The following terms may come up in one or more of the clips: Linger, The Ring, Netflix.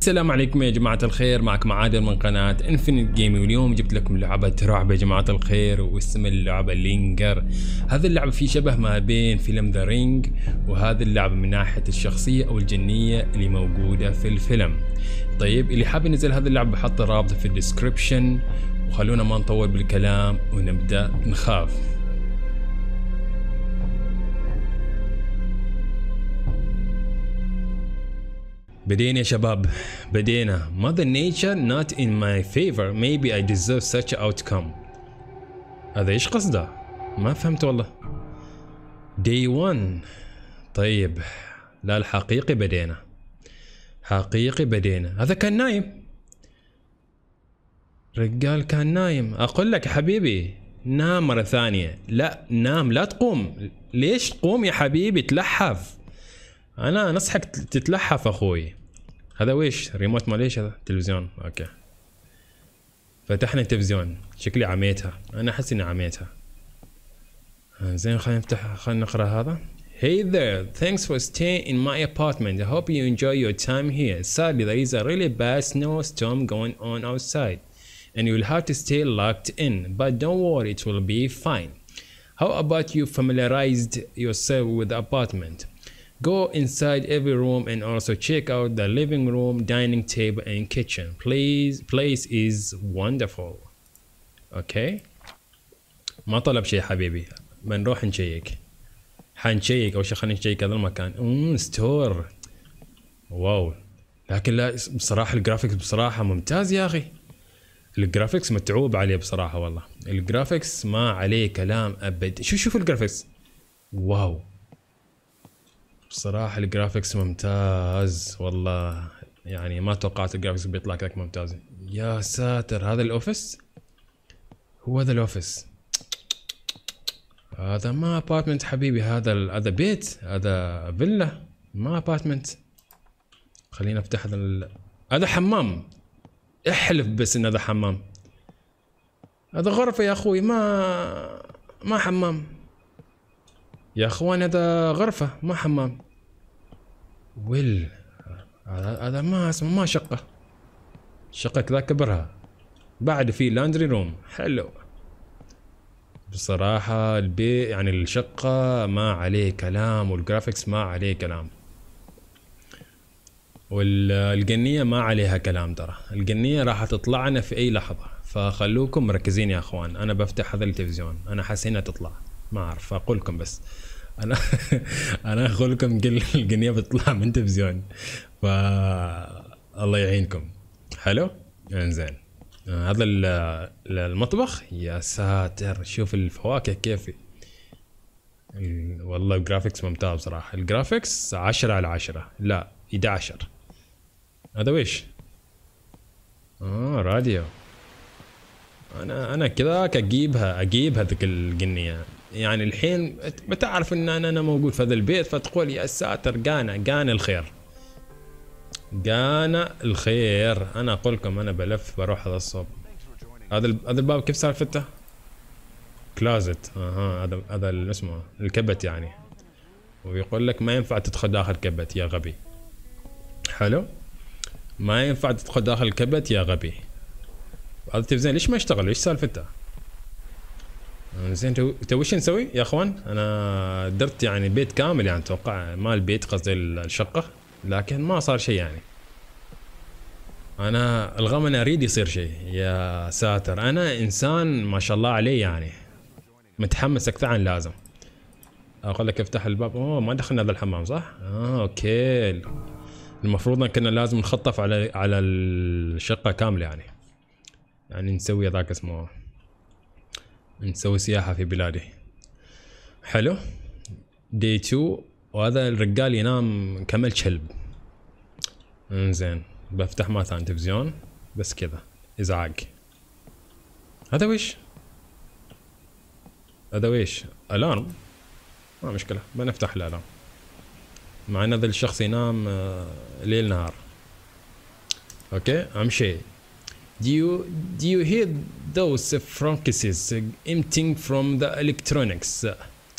السلام عليكم يا جماعة الخير، معكم عادل من قناة انفينيت جيمنج، واليوم جبت لكم لعبة رعب يا جماعة الخير، واسم اللعبة لينجر. هذه اللعبة في شبه ما بين فيلم ذا رينج، وهذه اللعبة من ناحية الشخصية او الجنية اللي موجودة في الفيلم. طيب، اللي حاب ينزل هذه اللعبة بحط الرابط في الديسكربشن، وخلونا ما نطول بالكلام ونبدأ نخاف. بدينا يا شباب، بدينا. Mother Nature not in my favor. Maybe I deserve such an outcome. هذا ايش قصده؟ ما فهمت والله. Day one. طيب، لا الحقيقي بدينا. حقيقي بدينا. هذا كان نايم. رجال كان نايم. أقول لك حبيبي نام مرة ثانية. لا نام، لا تقوم. ليش تقوم يا حبيبي؟ تلحف. أنا نصحك تتلحف أخوي. هذا ويش؟ ريموت مال ايش هذا؟ تلفزيون، اوكي. فتحنا التلفزيون، شكلي عميتها، أنا أحس إني عميتها. زين خلينا نفتح، خلينا نقرأ هذا. Hey there, thanks for staying in my apartment. I hope you enjoy your time here. Sadly, there is a really bad snowstorm going on outside, and you'll have to stay locked in. But don't worry, it will be fine. How about you familiarized yourself with the apartment? Go inside every room and also check out the living room, dining table and kitchen. Place is wonderful. Okay. ما طلب شيء حبيبي، بنروح نشيك. حنشيك أو شيء، خلينا نشيك هذا المكان. ستور. واو. لكن لا بصراحة الجرافيكس بصراحة ممتاز يا أخي. الجرافيكس متعوب عليه بصراحة والله. الجرافيكس ما عليه كلام أبد. شوف الجرافيكس. واو. بصراحة الجرافيكس ممتاز والله، يعني ما توقعت الجرافيكس بيطلع كذا ممتاز. يا ساتر، هذا الاوفيس؟ هو هذا الاوفيس؟ هذا ما ابارتمنت حبيبي، هذا بيت، هذا فيلا، ما ابارتمنت. خلينا نفتح هذا هذا حمام. احلف بس ان هذا حمام. هذا غرفة يا اخوي، ما حمام. يا اخوان هذا غرفة ما حمام. ويل، هذا ما اسمه، ما شقة. الشقة كذا كبرها. بعد في لاندري روم، حلو. بصراحة البيت يعني الشقة ما عليه كلام، والجرافيكس ما عليه كلام. والجنية ما عليها كلام، ترى الجنية راح تطلعنا في أي لحظة، فخلوكم مركزين يا اخوان. أنا بفتح هذا التلفزيون، أنا حاسينها تطلع. ما اعرف اقول لكم، بس انا اقول لكم الجنيه بتطلع من تلفزيون، ف الله يعينكم. حلو، انزين. هذا المطبخ. يا ساتر، شوف الفواكه كيف. والله الجرافيكس ممتاز بصراحه، الجرافيكس 10 على 10، لا 11. هذا ويش؟ راديو. انا كذاك اجيبها ذيك الجنيه. يعني الحين بتعرف ان انا موجود في هذا البيت، فتقول يا ساتر قانا الخير، قانا الخير. انا اقول لكم انا بلف بروح هذا الصوب. هذا الباب كيف صار فتة؟ كلازت. هذا اللي اسمه الكبت يعني، ويقول لك ما ينفع تدخل داخل كبت يا غبي. حلو، ما ينفع تدخل داخل كبت يا غبي. هذا التلفزيون ليش ما يشتغل؟ ايش سالفته؟ زين، تو وش نسوي يا اخوان؟ انا درت يعني بيت كامل، يعني اتوقع ما البيت، قصدي الشقه، لكن ما صار شيء يعني. انا الغم، انا اريد يصير شيء. يا ساتر، انا انسان ما شاء الله عليه يعني، متحمس اكثر عن لازم. اقول لك افتح الباب. ما دخلنا هذا الحمام صح؟ اوكي، المفروض ان كنا لازم نخطف على الشقه كامله يعني نسوي ذاك اسمه، نسوي سياحة في بلادي. حلو، دي 2. وهذا الرجال ينام كمل كلب. انزين، بفتح ما ثاني تلفزيون بس كذا ازعاج. هذا ويش؟ هذا ويش؟ الارم، ما مشكلة بنفتح الالارم، مع ان هذا الشخص ينام ليل نهار. اوكي، امشي. Do you hear those fracas emitting from the electronics?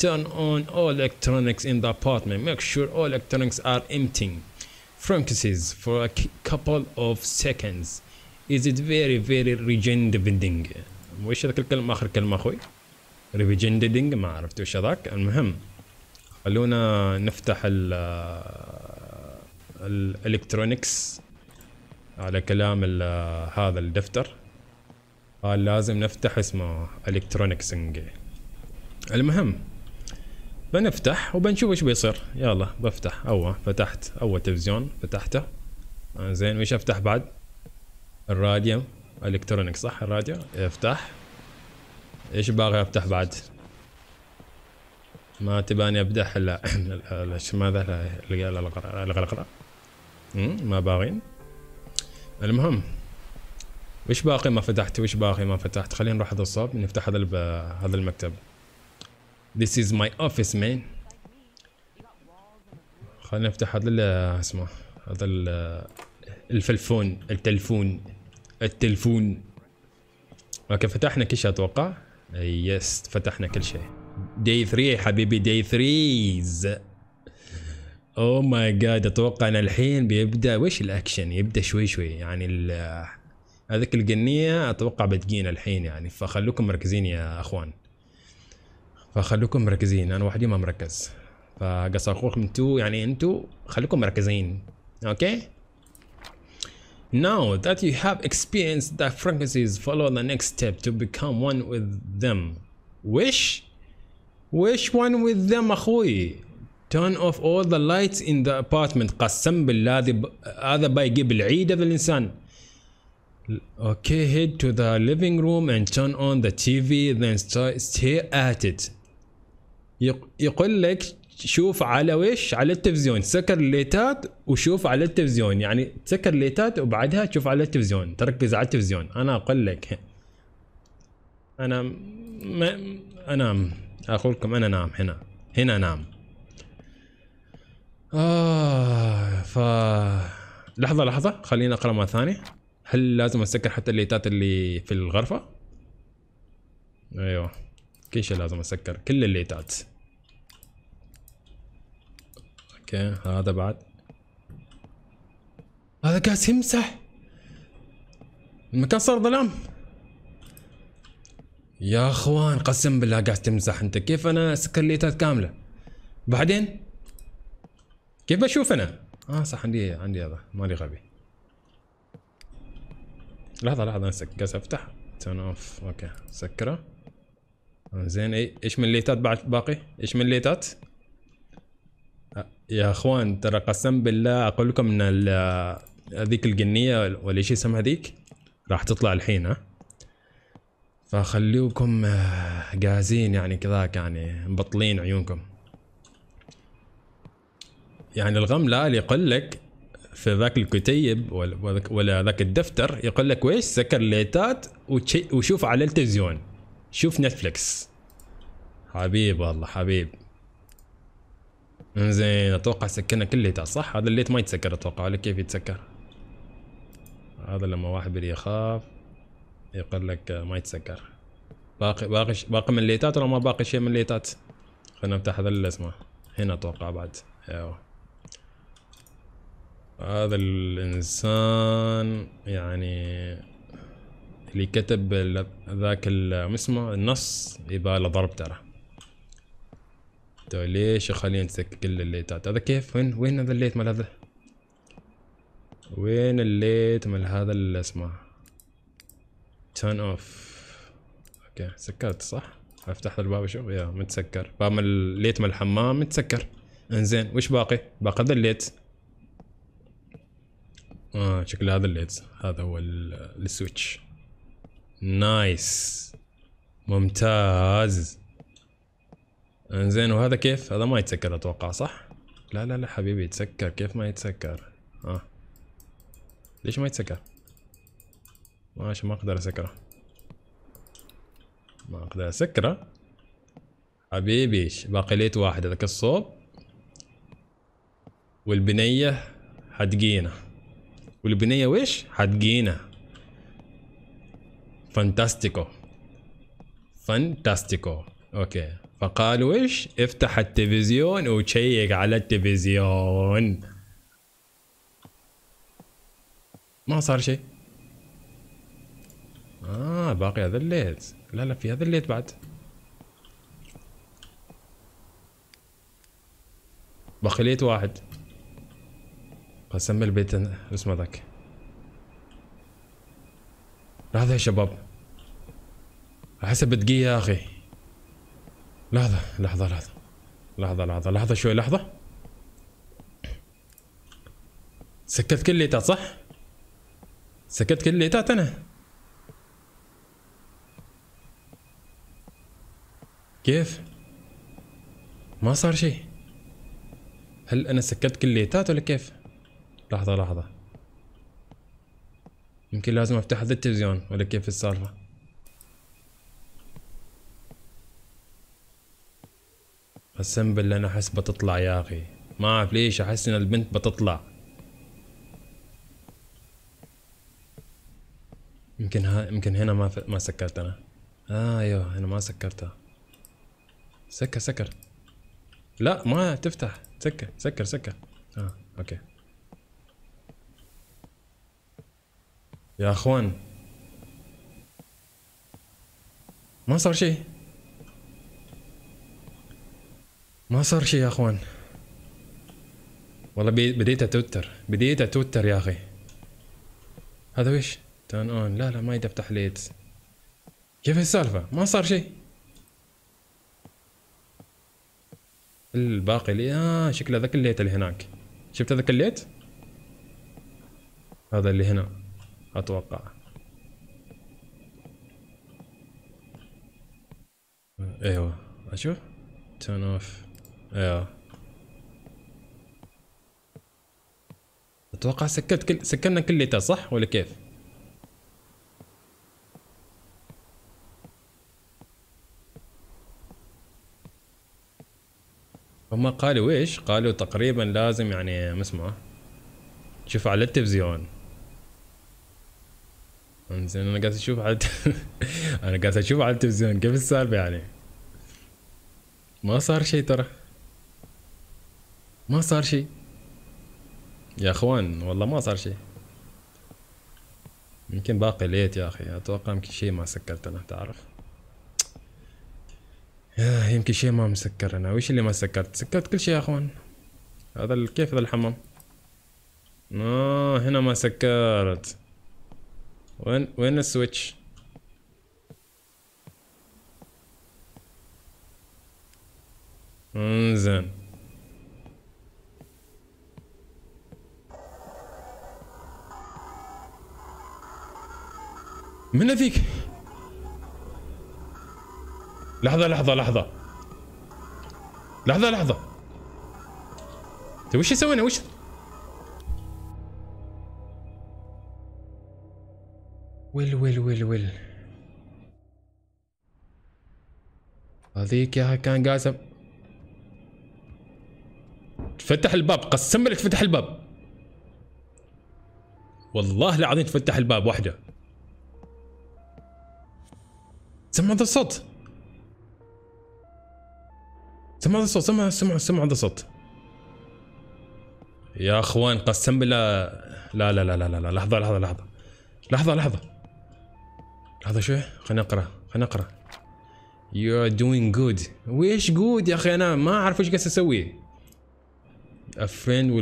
Turn on all electronics in the apartment. Make sure all electronics are emitting. franchises for a couple of seconds. Is it very regenerating? وش هذاك الكلمة آخر كلمة أخوي؟ regenerating ما عرفت وش هذاك. المهم خلونا نفتح الالكترونيكس على كلام هذا الدفتر. قال لازم نفتح اسمه الكترونيكس. المهم بنفتح وبنشوف ايش بيصير. يلا بفتح. فتحت اول تلفزيون فتحته. زين وش افتح بعد؟ الراديو. الكترونيك صح؟ الراديو افتح. ايش باغي افتح بعد؟ ما تباني ابدح الا ماذا الغلغله ما باغين. المهم وش باقي ما فتحت؟ خلينا نروح هذا الصوب نفتح هذا هذا المكتب. This is my office man. خلينا نفتح هذا اسمه هذا التلفون. اوكي فتحنا كل شيء اتوقع. يس فتحنا كل شيء. داي 3 حبيبي، داي 3. اوه ماي جاد اتوقع ان الحين بيبدا وش الاكشن، يبدا شوي شوي يعني هذيك القنية اتوقع بتجينا الحين يعني. فخلوكم مركزين يا اخوان، فخلوكم مركزين. انا وحدي ما مركز، فقص اخوكم انتو يعني، انتو خلوكم مركزين. اوكي Now that you have experienced the franchises, follow the next step to become one with them. Wish one with them اخوي. Turn off all the lights in the apartment. قسم بالله هذا بيجيب العيد هذا الانسان. Okay, head to the living room and turn on the TV, then stare at it. يقول لك شوف على وش؟ على التلفزيون. سكر الليتات وشوف على التلفزيون، يعني تسكر الليتات وبعدها تشوف على التلفزيون، تركز على التلفزيون. انا اقول لك انا انام، اقول لكم انا نام هنا، هنا نام. لحظة خلينا اقرا مرة ثانية. هل لازم اسكر حتى الليتات اللي في الغرفة؟ ايوه كل شيء لازم اسكر، كل الليتات. اوكي هذا بعد، هذا قاعد يمسح المكان صار ظلام. يا اخوان قسم بالله قاعد تمسح انت. كيف انا اسكر الليتات كاملة بعدين؟ كيف بشوف انا؟ صح عندي هذا، مالي غبي. لحظة قاعد افتح تيرن اوف. اوكي سكره. زين ايش من الليتات بعد باقي؟ ايش من الليتات؟ يا اخوان ترى قسم بالله اقول لكم ان هذيك القنية ولا ايش اسمها هذيك راح تطلع الحين. فخلوكم جاهزين يعني كذاك، يعني مبطلين عيونكم. يعني الغملة اللي يقول لك في ذاك الكتيب ولا ذاك الدفتر يقول لك ويش؟ سكر الليتات وشوف على التلفزيون، شوف نتفليكس. حبيب والله حبيب. انزين اتوقع سكرنا كل الليتات صح؟ هذا الليت ما يتسكر اتوقع، ولا كيف يتسكر؟ هذا لما واحد بده يخاف يقول لك ما يتسكر. باقي من الليتات ولا ما باقي شيء من الليتات؟ خلينا نفتح هذا اللي اسمه هنا اتوقع بعد. ايوه هذا الانسان يعني اللي كتب ذاك اسمه النص يباله ضرب ترى. تو ليش خلينا نسكر كل الليتات؟ هذا كيف؟ وين هذا الليت مال هذا؟ وين الليت مال هذا اللي اسمه تيرن اوف؟ اوكي سكرت صح؟ افتح الباب اشوف. يا متسكر باب الليت مال الحمام متسكر. انزين وش باقي؟ باقي هذا الليت. شكل هذا الليت هذا هو السويتش. نايس ممتاز. انزين وهذا كيف؟ هذا ما يتسكر اتوقع صح؟ لا حبيبي يتسكر. كيف ما يتسكر؟ ليش ما يتسكر؟ ماشي ما اقدر اسكره، ما اقدر اسكره حبيبي. باقي ليت واحد هذاك الصوب، والبنية حتجينا. والبنية ويش؟ حتجينا. فانتاستيكو. اوكي فقالوا ويش؟ افتح التلفزيون وشيك على التلفزيون. ما صار شيء. باقي هذا الليت. لا لا، في هذا الليت بعد. باقي ليت واحد. بسمي البيت اسمه ذاك. لحظة يا شباب. احسب دقيقة يا اخي. لحظة لحظة لحظة. لحظة لحظة لحظة شوي لحظة. سكت كل ليتات صح؟ سكت كل ليتات انا. كيف؟ ما صار شيء. هل انا سكت كل ليتات ولا كيف؟ لحظة لحظة. يمكن لازم افتح هذا التلفزيون ولا كيف السالفة؟ قسم بالله انا احس بتطلع يا اخي، ما اعرف ليش احس ان البنت بتطلع. يمكن يمكن هنا ما سكرت انا. ايوه انا ما سكرتها. سكر. لا ما تفتح. سكر. اوكي. يا اخوان ما صار شيء. يا اخوان. والله بديت اتوتر، يا اخي. هذا ويش؟ تيرن اون. لا ما يدفتح ليت. كيف السالفة؟ ما صار شيء. الباقي لي شكله ذاك الليت اللي هناك. شفت ذاك الليت؟ هذا اللي هنا اتوقع. ايوه اشوف. تيرن اوف. ايوه اتوقع سكت سكرنا كل ليتات صح ولا كيف؟ هما قالوا ايش؟ قالوا تقريبا لازم يعني ما اسمه شوف على التلفزيون. انزين انا قاعد اشوف على التلفزيون. كيف السالفه يعني؟ ما صار شيء ترى. ما صار شيء يا اخوان، والله ما صار شيء. يمكن باقي ليت يا اخي. اتوقع يمكن شيء ما سكرت انا، تعرف؟ يمكن شيء ما مسكر انا. وش اللي ما سكرت؟ سكرت كل شيء يا اخوان. هذا كيف هذا الحمام؟ هنا ما سكرت. وين السويتش؟ انزين من هذيك؟ لحظة لحظة لحظة لحظة لحظة. انت وش سوينا؟ وش ويل ويل ويل ويل هذيك يا اخي؟ كان قاسم تفتح الباب. قسم لك تفتح الباب، والله العظيم تفتح الباب وحده. سمع هذا الصوت. سمع هذا الصوت. سمع هذا الصوت يا اخوان. قسم بالله. لا لا لا لا لا لحظة لحظة لحظة لحظة لحظة لحظة شوي. خلينا نقرا. You are doing good. ويش good يا اخي؟ انا ما اعرف ايش قاعد اسوي. A friend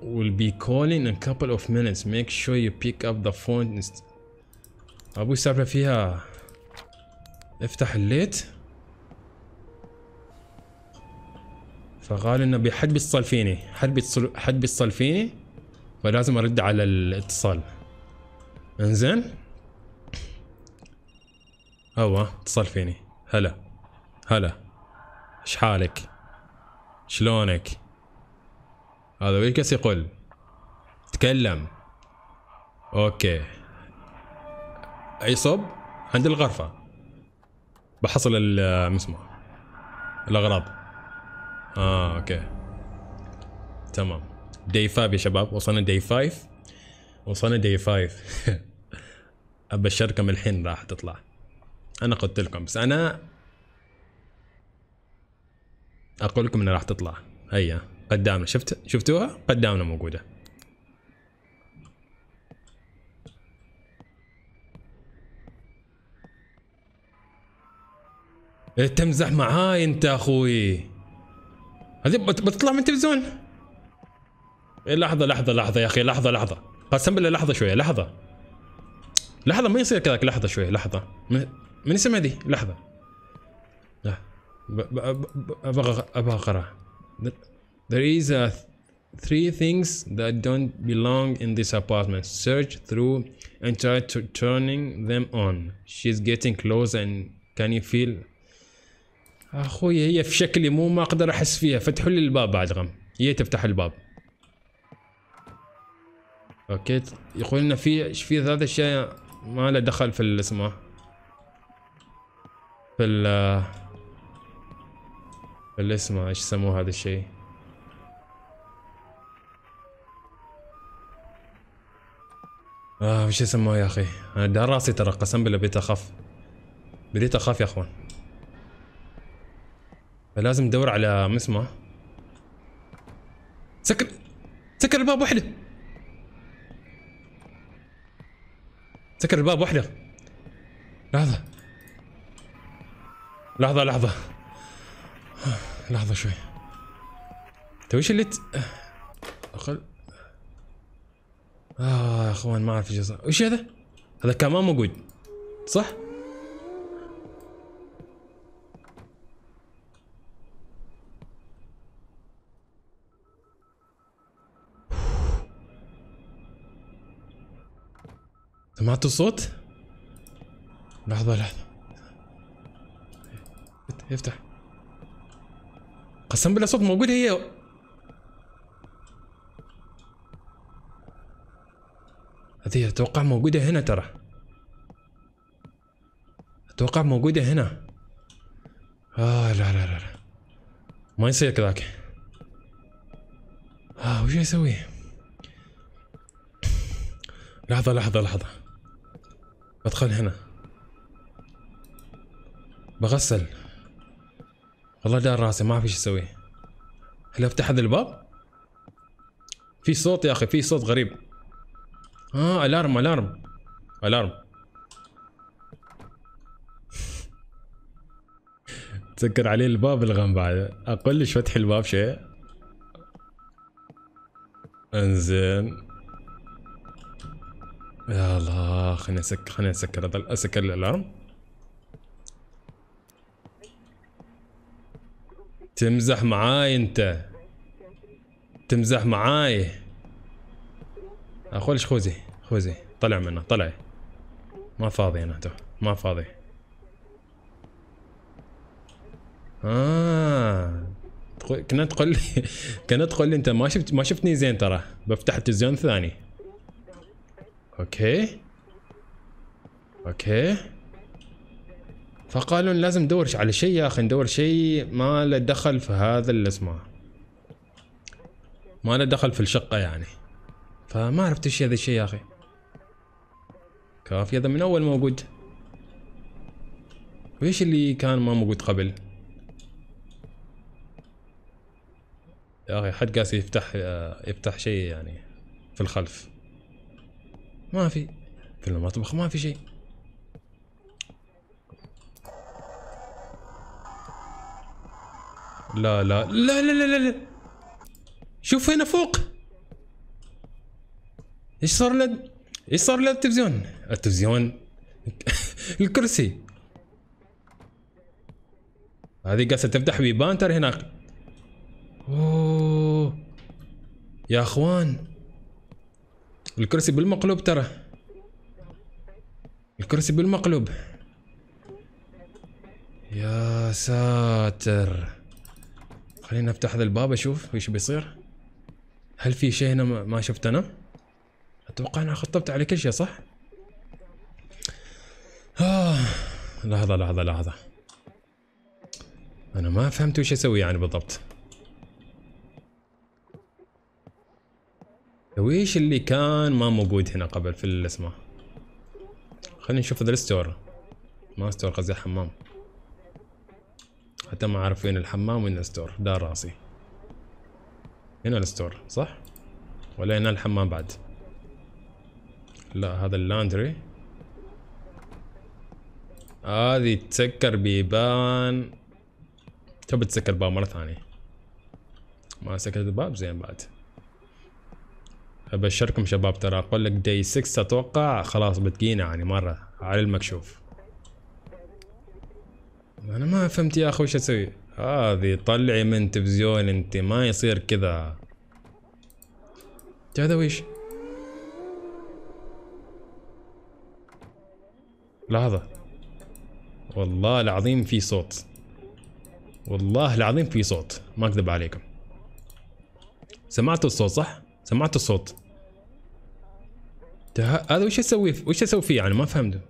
will be calling in a couple of minutes. Make sure you pick up the phone. ابو السالفة فيها افتح الليت. فقالوا انه حد بيتصل فيني، حد بيتصل فيني، فلازم ارد على الاتصال. انزين هو اتصل فيني. هلا هلا، ايش حالك؟ شلونك؟ هذا ويلكس يقول تكلم. اوكي اي صوب عند الغرفة بحصل المسمى الاغراض. اوكي تمام. داي 5 يا شباب، وصلنا داي 5. ابشركم الحين راح تطلع. انا قلت لكم، بس انا اقول لكم انها راح تطلع. هيا قدامنا. شفتوها قدامنا موجودة. تمزح معاي انت اخوي. هذي بتطلع من التلفزيون. لحظة لحظة لحظة يا اخي، لحظة لحظة، قسم بالله لحظة شوية، لحظة لحظة، ما يصير كذاك، لحظة شوية، لحظة، من اسمها دي؟ لحظة، لا ابغى اقراها. There is a three things that don't belong in this apartment. Search through and try to turning them on. She's getting close and can you feel. اخوي هي في شكلي، مو ما اقدر احس فيها. فتحوا لي الباب بعد غم، هي تفتح الباب. اوكي يقول لنا في ثلاث اشياء ما لها دخل في الاسماء في الاسماء، ايش سموه هذا الشيء؟ وش يسموه يا اخي؟ انا دار راسي ترى، قسم بالله بديت اخاف، بديت اخاف يا اخوان. فلازم ندور على مسمى. سكر الباب وحده، سكر الباب وحده. لحظة لحظة لحظة لحظة شوي. انت وش اللي اقل يا اخوان ما اعرف ايش صار. وش هذا؟ هذا كان ما موجود صح؟ سمعتوا الصوت؟ لحظة لحظة، افتح، قسم بالله صوت موجود. هي هذه اتوقع موجودة هنا ترى، اتوقع موجودة هنا. لا لا لا لا، ما يصير كذاك. وش اسوي؟ لحظة لحظة لحظة، بدخل هنا بغسل. والله دار راسي ما اعرف ايش اسوي. هل افتح هذا الباب؟ في صوت يا اخي، في صوت غريب. الارم الارم الارم. تسكر عليه الباب الغم بعد، اقول فتح الباب شيء. انزين يا الله، خليني اسكر، خليني اسكر هذا، اسكر الالارم. تمزح معاي انت، تمزح معاي. اخوي خوزي خوزي، طلع منه، طلع، ما فاضي انا تو، ما فاضي. كنا تقول لي كنا تقول لي انت ما شفتني زين ترى، بفتح التلفزيون ثاني. اوكي اوكي، فقالوا لازم ندور على شيء يا اخي، ندور شيء ما له دخل في هذا اللي اسمه، ما له دخل في الشقة يعني. فما عرفت ايش هذا الشيء يا اخي. كافي هذا من اول موجود. ويش اللي كان ما موجود قبل؟ يا اخي حد قاس يفتح شيء يعني في الخلف. ما في، في المطبخ ما في شيء. لا لا لا لا لا لا، شوف هنا فوق ايش صار لنا، ايش صار لنا؟ التلفزيون، التلفزيون الكرسي. هذه قاصة تفتح بيبان ترى هناك. يا اخوان الكرسي بالمقلوب ترى، الكرسي بالمقلوب. يا ساتر، خلينا نفتح هذا الباب اشوف ايش بيصير. هل في شيء هنا ما شفت انا؟ اتوقع انا خطبت على كل شيء صح؟ لحظة لحظة لحظة، انا ما فهمت وش اسوي يعني بالضبط. ويش اللي كان ما موجود هنا قبل في الاسماء؟ خلينا نشوف هذا الستور، ما ستور قصدي حمام، حتى ما اعرف وين الحمام وين الستور. دار راسي هنا الستور صح ولا هنا الحمام بعد؟ لا هذا اللاندري. هذه تسكر بيبان. تبي تسكر باب مرة ثانية. ما سكرت الباب زين بعد. ابشركم شباب ترى اقول لك داي 6 اتوقع خلاص بتجينا يعني مرة على المكشوف. انا ما فهمت يا اخي وش اسوي. هذه طلعي من تلفزيون انت، ما يصير كذا. هذا ويش؟ لحظة والله العظيم في صوت، والله العظيم في صوت، ما اكذب عليكم. سمعتوا الصوت صح؟ سمعتوا الصوت؟ هذا وش اسوي؟ وش اسوي فيه يعني ما فهمته.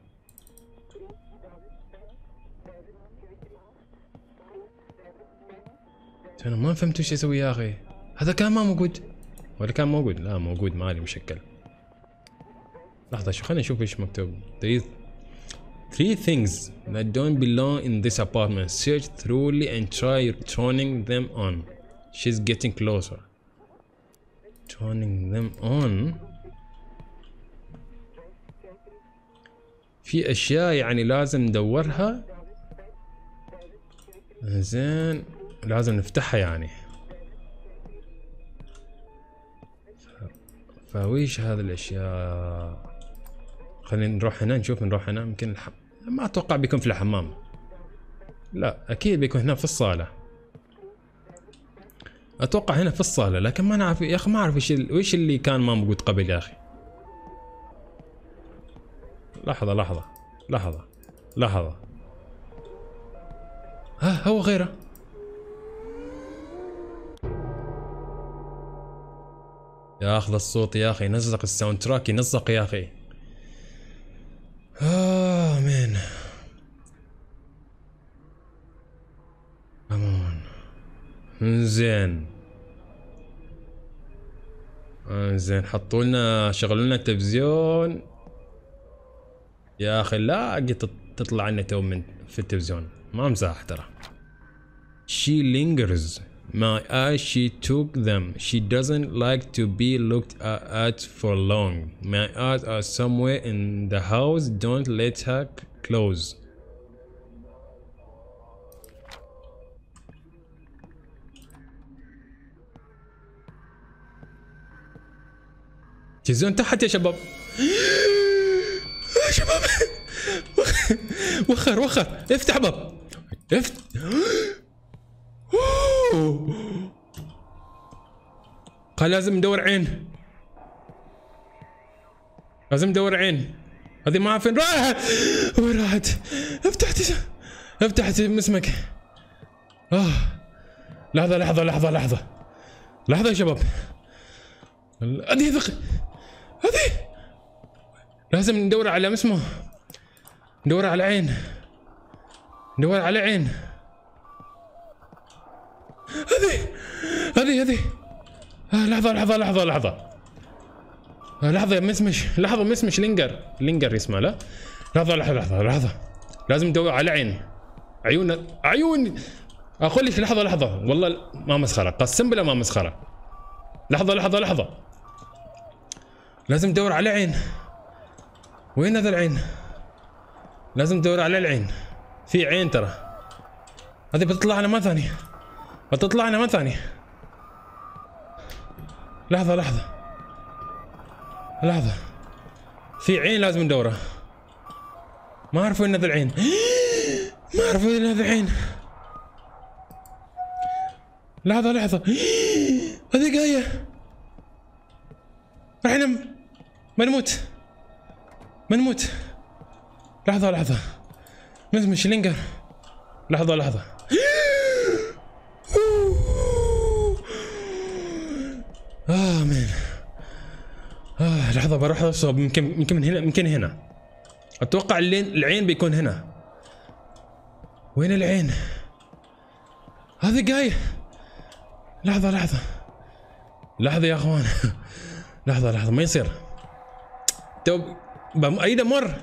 انا ما فهمت وش اسوي يا اخي. هذا كان ما موجود ولا كان موجود؟ لا موجود، مالي مشكل. لحظة شو، خلينا نشوف ايش مكتوب. Three things that don't belong in this apartment. Search thoroughly and try turning them on. She's getting closer. Turning them on. في أشياء يعني لازم ندورها. زين لازم نفتحها يعني. فويش هذه الأشياء؟ خلينا نروح هنا نشوف. نروح هنا يمكن ما اتوقع بيكون في الحمام. لا اكيد بيكون هنا في الصاله. اتوقع هنا في الصاله، لكن ما نعرف يا اخي، ما اعرف وش اللي كان ما موجود قبل يا اخي. لحظه لحظه لحظه لحظه، ها هو غيره. يا اخي الصوت يا اخي ينزق، الساوند تراك ينزق يا اخي. آمين. أمان. زين. زين حطوا لنا، شغلوا لنا التلفزيون. يا أخي لا قلت تطلع لنا تو من في التلفزيون، ما مزاح ترى. She lingers. My eyes she took them. She doesn't like to be looked at for long. My eyes are somewhere in the house. Don't let her close. تلفزيون تحت يا شباب. يا شباب وخر وخر، افتح باب افتح. قال لازم ندور عين، لازم ندور عين. هذه ما عارفين راحت وين راحت. افتحت مسمك. لحظة لحظة لحظة لحظة لحظة يا شباب. هذه هذه لازم ندور على مسمه، ندور على عين، ندور على عين. هذه لحظة لحظة لحظة لحظة لحظة يا مسمش، لحظة مسمش. لينجر لينجر اسمه. لا لحظة لحظة لحظة لحظة، لازم ندور على عين. عيون عيون اقول لك. لحظة لحظة والله ما مسخرة، قسم بالله ما مسخرة. لحظة لحظة لحظة لازم ندور على عين. وين هذا العين؟ لازم ندور على العين. في عين ترى، هذه بتطلع لنا ما ثانية، بتطلع لنا ما ثانية. لحظة لحظة لحظة، في عين لازم ندوره. ما اعرف وين هذا العين، ما اعرف وين هذا العين. لحظة لحظة، هذه قاية. راح نم، بنموت بنموت. لحظة لحظة مش لينجر. لحظة لحظة آمين. لحظة بروح اصوب. يمكن من هنا، يمكن هنا. اتوقع العين بيكون هنا. وين العين؟ هذه جاية. لحظة لحظة لحظة يا اخوان. لحظة لحظة ما يصير. تو ايده مر.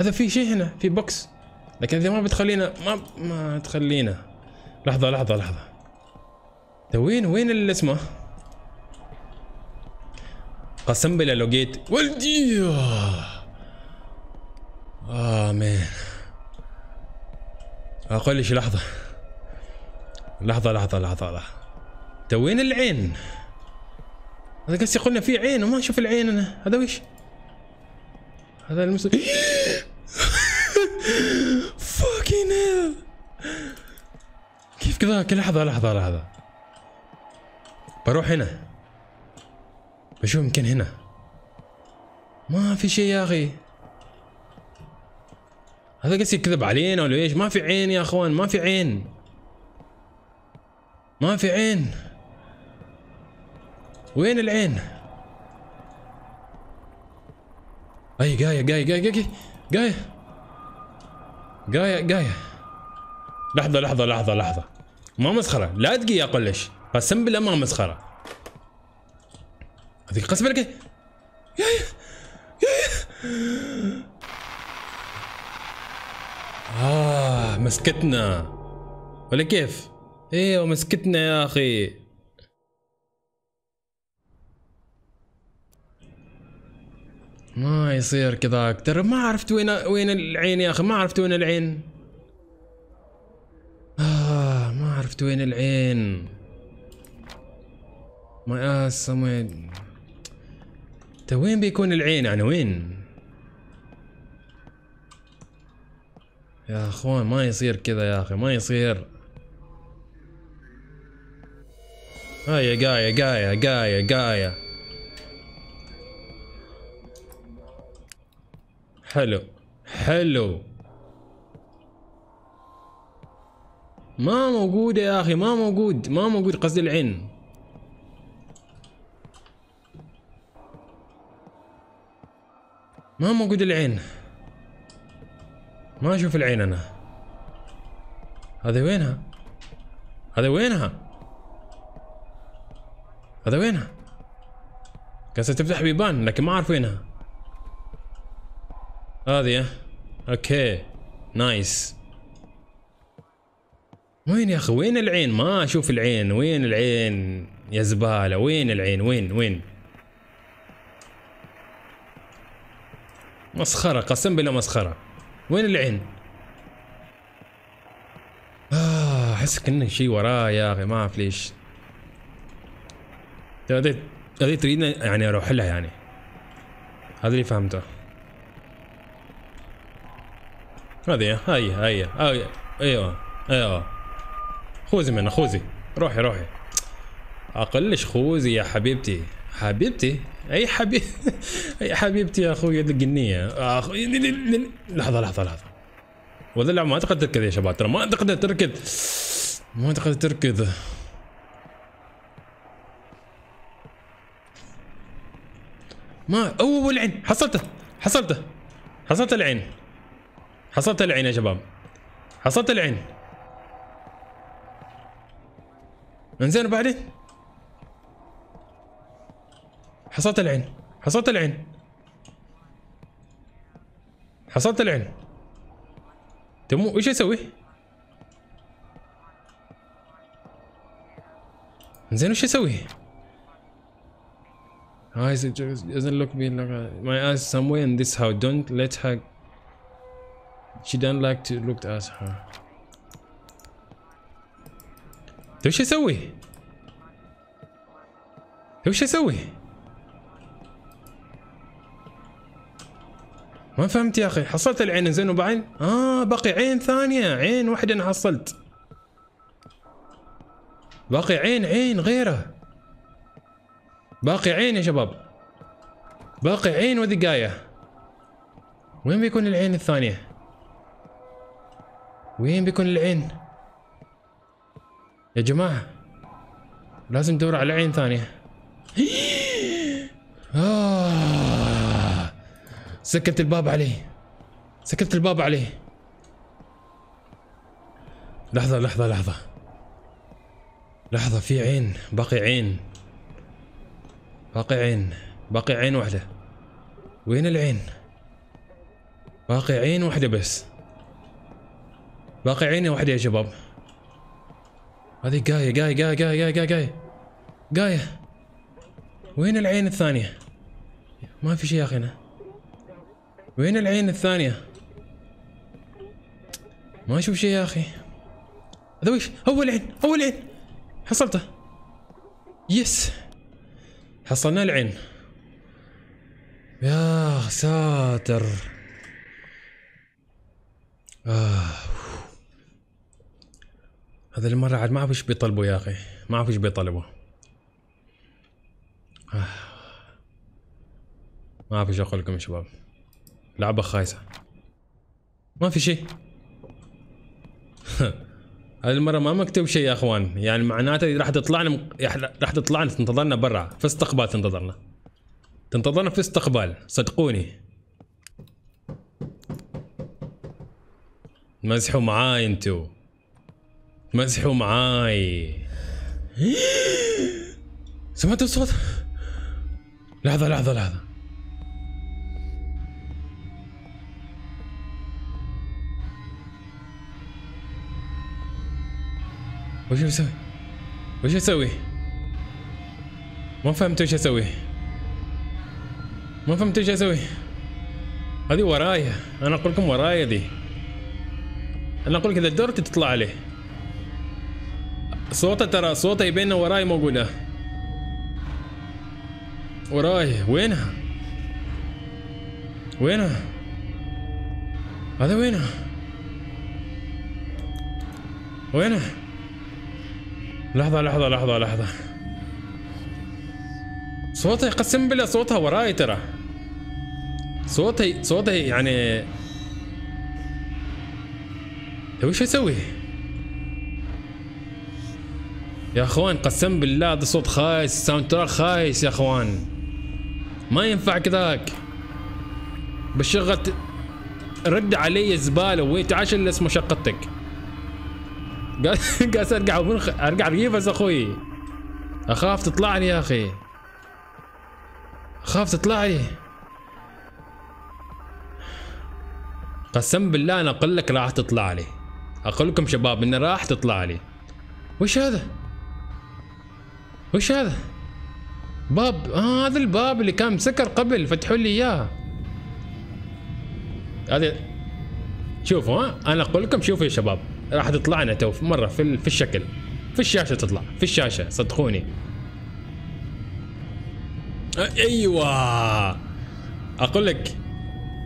هذا في شيء هنا، في بوكس، لكن اذا ما بتخلينا ما تخلينا. لحظة لحظة لحظة. وين اللي اسمه؟ قسم بالله لو جيت ولدي. مان، اقول لك لحظة لحظة لحظة لحظة لحظة، توين العين هذا قصدي، قلنا في عين وما نشوف العين انا، هذا وش؟ هذا المسلم فاكين هيل، كيف كذاك؟ لحظة لحظة لحظة، بروح هنا بشوف يمكن هنا ما في شيء يا اخي، هذا قصدي يكذب علينا ولا ايش؟ ما في عين يا اخوان، ما في عين، ما في عين، وين العين؟ اي قايه قايه قايه قايه قايه قايه قايه، لحظه لحظه لحظه لحظه، ما مسخره، لا دقيقه اقول لك، قسم بالله ما مسخره، هذيك قسم بالله قايه قايه، مسكتنا ولا كيف؟ ايوه مسكتنا يا اخي، ما يصير كذاك، ترى ما عرفت وين العين يا اخي، ما عرفت وين العين، ما عرفت وين العين، ما اسم وين، وين بيكون العين يعني وين؟ يا اخوان ما يصير كذا يا اخي، ما يصير، هاي قاية قاية قاية قاية، حلو حلو، ما موجودة يا اخي، ما موجود، ما موجود، قصدي العين، ما موجود العين، ما اشوف العين انا، هذا وينها؟ هذا وينها؟ هذا وينها؟ قصدي تفتح بيبان لكن ما اعرف وينها، هذه اوكي نايس، وين يا اخي وين العين؟ ما اشوف العين، وين العين يا زبالة؟ وين العين؟ وين وين؟ مسخرة قسم بالله مسخرة، وين العين؟ احس كأنه شيء وراه يا اخي، ما اعرف ليش، هذه تريدنا يعني اروح لها يعني، هذا اللي فهمته، هذه هاي هاي هاي ايوه ايوه، خوذي منها خوذي، روحي روحي، اقلش خوذي يا حبيبتي، حبيبتي اي حبيب اي حبيبتي يا اخوي القنيه، اخوي لحظه لحظه لحظه، والله ما تقدر تركض يا شباب، ترى ما تقدر تركض، ما تقدر تركض، ما اوه العين، حصلته حصلته حصلت العين، حصلت العين يا شباب، حصلت العين، انزين وبعدين حصلت العين، حصلت العين، حصلت العين، تمو ايش اسوي؟ زين ايش اسوي؟ هاي doesn't look me like my eyes somewhere in this house, don't let her, she don't like to look at her. تو ايش اسوي؟ تو ايش اسوي؟ ما فهمت يا اخي، حصلت العين زين وبعدين؟ باقي عين ثانية، عين واحدة انا حصلت. باقي عين، عين غيره. باقي عين يا شباب. باقي عين ودقاية. وين بيكون العين الثانية؟ وين بيكون العين؟ يا جماعة لازم ندور على عين ثانية. سكرت الباب عليه، سكرت الباب عليه، لحظة لحظة لحظة لحظة، في عين، باقي عين، باقي عين، باقي عين واحدة، وين العين؟ باقي عين واحدة بس، باقي عين واحدة يا شباب، هذه قاية قاية قاية قاية قاية قاية قاية، وين العين الثانية؟ ما في شيء يا أخي هنا، وين العين الثانية؟ ما اشوف شيء يا اخي. هذا وش؟ هو العين، هو العين. حصلته. يس. حصلنا العين. يا ساتر. هذا المرة عاد ما اعرف ايش بيطلبوا يا اخي، ما اعرف ايش بيطلبوا. ما اعرف ايش اقول لكم يا شباب. لعبة خايسة. ما في شيء. هذه المرة ما مكتوب شيء يا اخوان، يعني معناته راح تطلعنا، راح تطلعنا تنتظرنا برا، في استقبال تنتظرنا. تنتظرنا في استقبال، صدقوني. تمزحوا معاي انتو. تمزحوا معاي. سمعتوا الصوت؟ لحظة لحظة لحظة. وش اسوي؟ وش اسوي؟ ما فهمت وش اسوي. ما فهمت وش اسوي. هذه ورايا، انا اقول لكم ورايا دي. انا اقول لك اذا دورتي تطلع عليه. صوته ترى صوته يبين وراي موجوده. وراي وينها؟ وينها؟ هذا وينها؟ وينها؟ لحظة لحظة لحظة لحظة. صوتها قسم بالله صوتها وراي ترى. صوتها يعني وش اسوي؟ يا اخوان قسم بالله هذا الصوت خايس، الساوند تراك خايس يا اخوان. ما ينفع كذاك. بالشغل رد علي زباله وتعاش الا مشقتك. قاعد ارجع ريفس اخوي. اخاف تطلعني يا اخي. اخاف تطلعني. قسم بالله انا اقول لك راح تطلع لي. اقول لكم شباب انه راح تطلع لي. وش هذا؟ وش هذا؟ باب. هذا الباب اللي كان مسكر قبل فتحوا لي اياه. هذا شوفوا انا اقول لكم شوفوا يا شباب راح تطلعنا تو مره في الشكل. في الشاشه تطلع، في الشاشه صدقوني. ايوه اقول لك.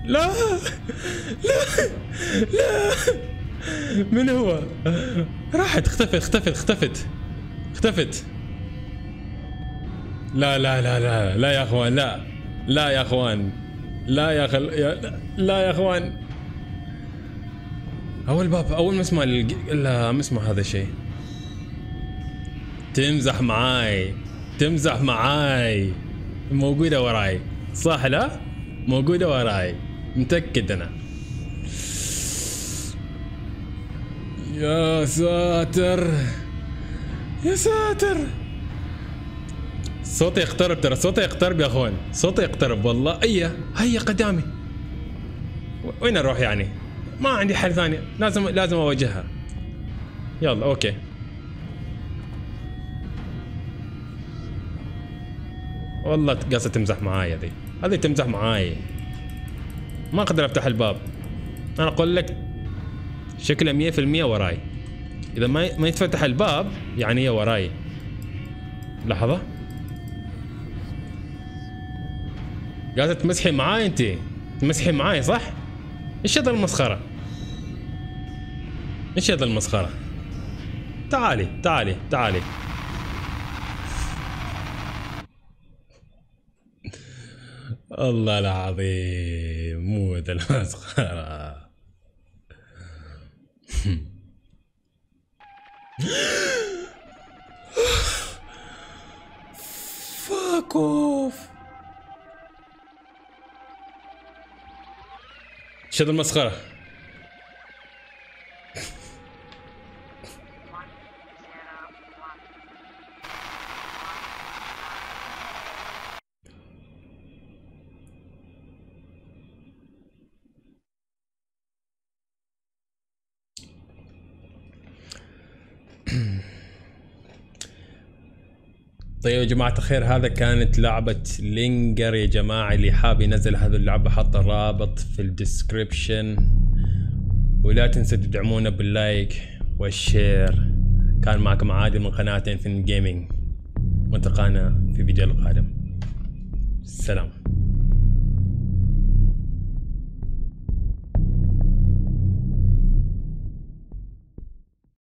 لا لا لا من هو؟ راحت اختفت اختفت اختفت اختفت. لا لا لا لا لا يا اخوان لا لا يا اخوان لا يا خل... لا يا اخوان. اول باب اول ما اسمع لا ما اسمع هذا الشيء. تمزح معاي تمزح معاي. موجوده وراي صح؟ لا موجوده وراي متاكد انا. يا ساتر يا ساتر. صوتي يقترب ترى، صوتي يقترب يا اخوان، صوتي يقترب والله. ايه هيا قدامي. وين اروح يعني؟ ما عندي حل ثاني، لازم اواجهها. يلا اوكي. والله قاصة تمزح معاي هذي، هذي تمزح معاي. ما اقدر افتح الباب. انا اقول لك شكله 100% وراي. اذا ما يتفتح الباب يعني هي وراي. لحظة. قاصة تمسحي معاي انت، تمسحي معاي صح؟ ايش هذا المسخرة؟ ايش هذا المسخرة؟ تعالي تعالي تعالي. الله العظيم مو ذا المسخرة. فاك اوف. شد المسخرة. طيب يا جماعة الخير، هذا كانت لعبة لينجر يا جماعة. اللي حاب ينزل هذه اللعبة حط الرابط في الديسكربشن. ولا تنسوا تدعمونا باللايك والشير. كان معكم عادل من قناة Infinite Gaming، وانتقانا في فيديو القادم. سلام.